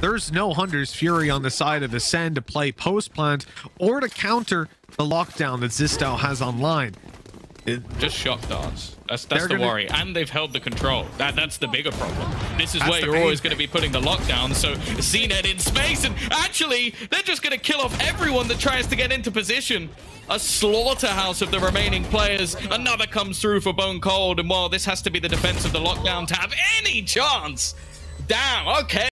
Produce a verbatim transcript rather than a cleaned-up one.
There's no Hunter's Fury on the side of Acend to play post plant or to counter the lockdown that Zistal has online. It, just shock darts. That's that's the worry. And they've held the control. That that's the bigger problem. This is where you're always going to be putting the lockdown. So Zenet in space, and actually they're just going to kill off everyone that tries to get into position. A slaughterhouse of the remaining players. Another comes through for Bone Cold, and while this has to be the defense of the lockdown to have any chance, damn. Okay.